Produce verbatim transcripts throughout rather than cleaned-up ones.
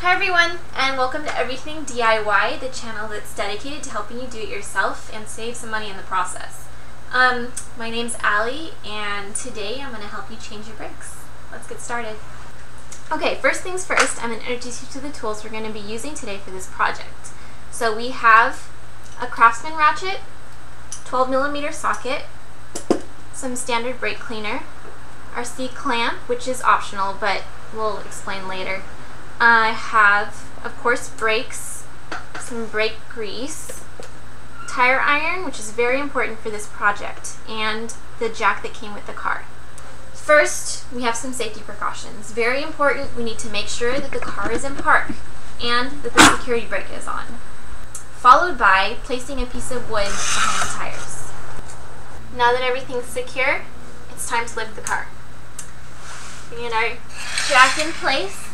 Hi everyone, and welcome to Everything D I Y, the channel that's dedicated to helping you do it yourself and save some money in the process. Um, my name's Allie, and today I'm going to help you change your bricks. Let's get started. Okay, first things first, I'm going to introduce you to the tools we're going to be using today for this project. So we have a Craftsman ratchet, twelve millimeter socket, some standard brake cleaner, our C-clamp, which is optional, but we'll explain later. I have, of course, brakes, some brake grease, tire iron, which is very important for this project, and the jack that came with the car. First, we have some safety precautions. Very important, we need to make sure that the car is in park and that the security brake is on, followed by placing a piece of wood behind the tires. Now that everything's secure, it's time to lift the car. We need our jack in place.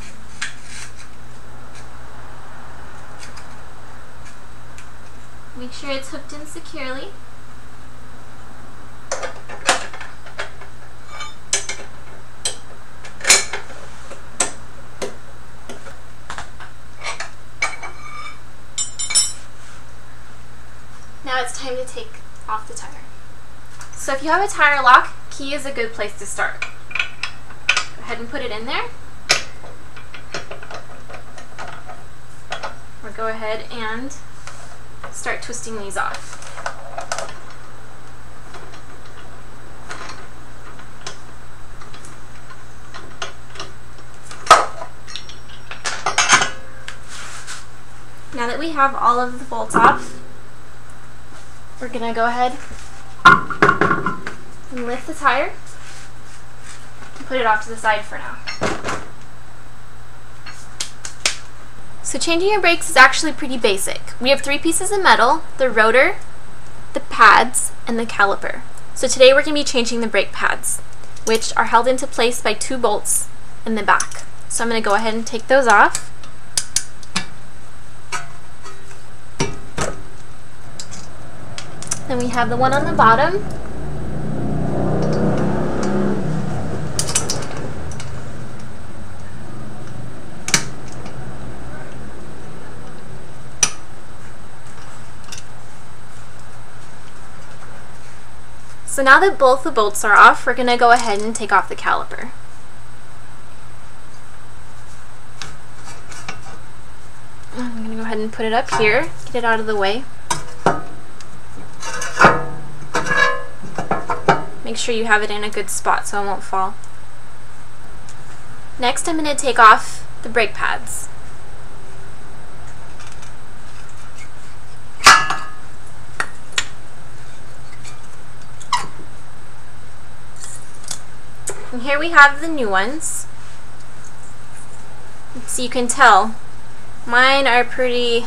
Make sure it's hooked in securely. Now it's time to take off the tire. So if you have a tire lock, key is a good place to start. Go ahead and put it in there. Or go ahead and start twisting these off. Now that we have all of the bolts off, we're going to go ahead and lift the tire and put it off to the side for now. So changing your brakes is actually pretty basic. We have three pieces of metal, the rotor, the pads, and the caliper. So today we're going to be changing the brake pads, which are held into place by two bolts in the back. So I'm going to go ahead and take those off. Then we have the one on the bottom. So now that both the bolts are off, we're going to go ahead and take off the caliper. I'm going to go ahead and put it up here, get it out of the way. Make sure you have it in a good spot so it won't fall. Next, I'm going to take off the brake pads. And here we have the new ones. So you can tell, mine are pretty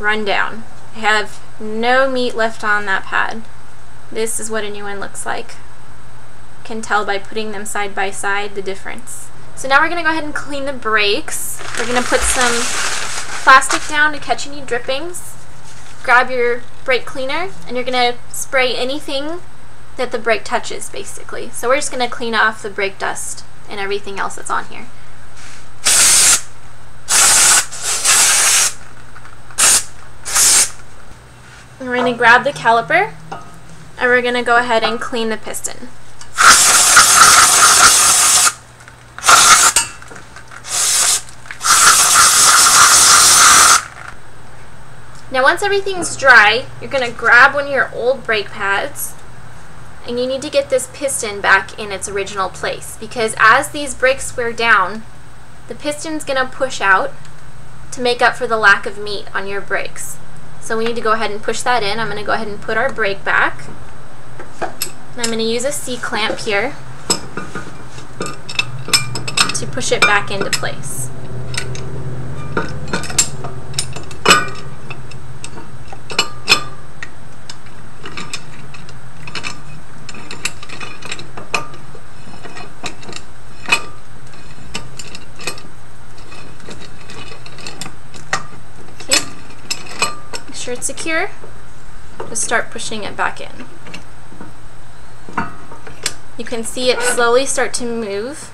run down. I have no meat left on that pad. This is what a new one looks like. You can tell by putting them side by side the difference. So now we're going to go ahead and clean the brakes. We're going to put some plastic down to catch any drippings. Grab your brake cleaner and you're going to spray anything that the brake touches, basically. So we're just going to clean off the brake dust and everything else that's on here. And we're going to grab the caliper and we're going to go ahead and clean the piston. Now once everything's dry, you're going to grab one of your old brake pads and you need to get this piston back in its original place, because as these brakes wear down, the piston's gonna push out to make up for the lack of meat on your brakes. So we need to go ahead and push that in. I'm gonna go ahead and put our brake back. And I'm gonna use a C-clamp here to push it back into place. It's secure, just start pushing it back in. You can see it slowly start to move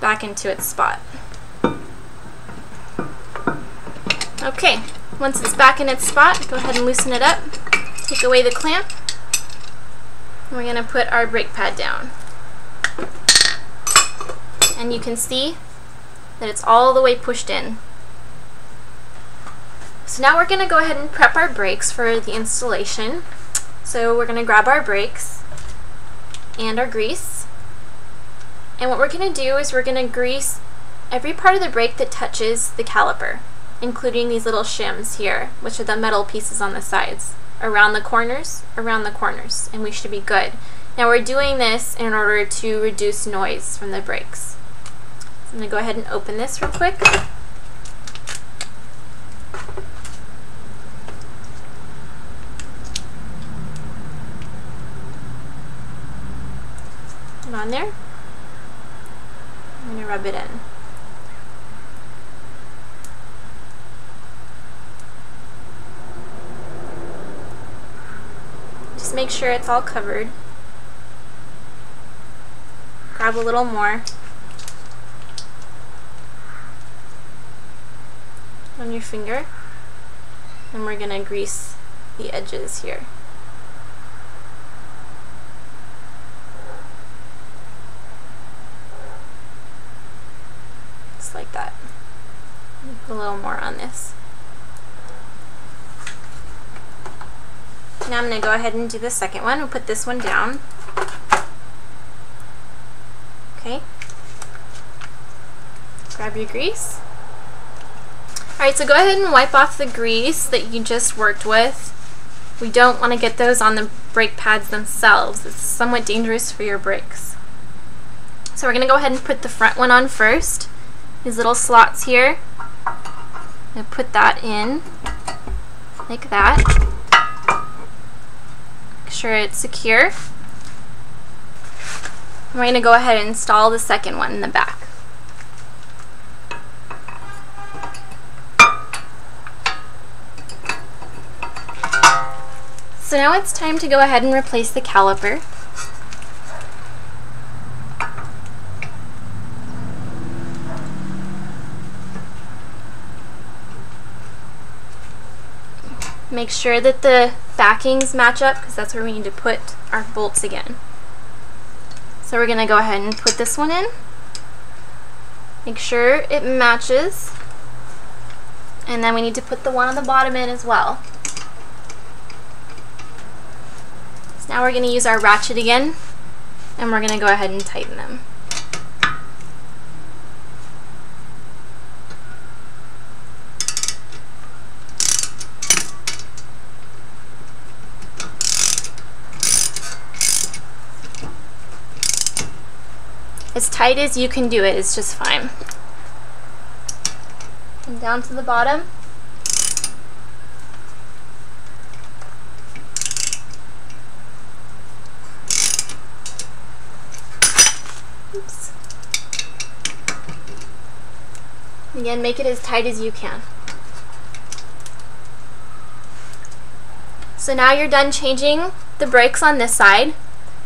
back into its spot. Okay, once it's back in its spot, go ahead and loosen it up, take away the clamp, and we're going to put our brake pad down. And you can see that it's all the way pushed in. So now we're going to go ahead and prep our brakes for the installation. So we're going to grab our brakes and our grease. And what we're going to do is we're going to grease every part of the brake that touches the caliper, including these little shims here, which are the metal pieces on the sides, around the corners, around the corners, and we should be good. Now we're doing this in order to reduce noise from the brakes. So I'm going to go ahead and open this real quick. On there. I'm going to rub it in. Just make sure it's all covered. Grab a little more. On your finger. And we're going to grease the edges here. Like that. Put a little more on this. Now I'm going to go ahead and do the second one. We'll put this one down. Okay. Grab your grease. Alright, so go ahead and wipe off the grease that you just worked with. We don't want to get those on the brake pads themselves. It's somewhat dangerous for your brakes. So we're going to go ahead and put the front one on first. These little slots here, I'm going to put that in, like that. Make sure it's secure. And we're going to go ahead and install the second one in the back. So now it's time to go ahead and replace the caliper. Make sure that the backings match up because that's where we need to put our bolts again. So we're going to go ahead and put this one in. Make sure it matches. And then we need to put the one on the bottom in as well. So now we're going to use our ratchet again and we're going to go ahead and tighten them. As tight as you can do it, it's just fine. And down to the bottom. Oops. Again, make it as tight as you can. So now you're done changing the brakes on this side.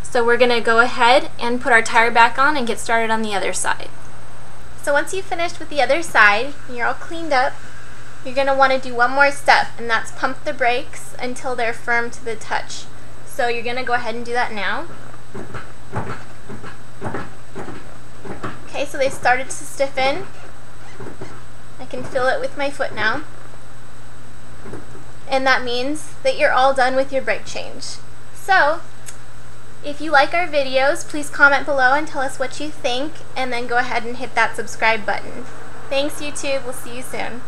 So we're going to go ahead and put our tire back on and get started on the other side. So once you've finished with the other side and you're all cleaned up, you're going to want to do one more step, and that's pump the brakes until they're firm to the touch. So you're going to go ahead and do that now. Okay, so they started to stiffen. I can feel it with my foot now. And that means that you're all done with your brake change. So, if you like our videos, please comment below and tell us what you think, and then go ahead and hit that subscribe button. Thanks, YouTube. We'll see you soon.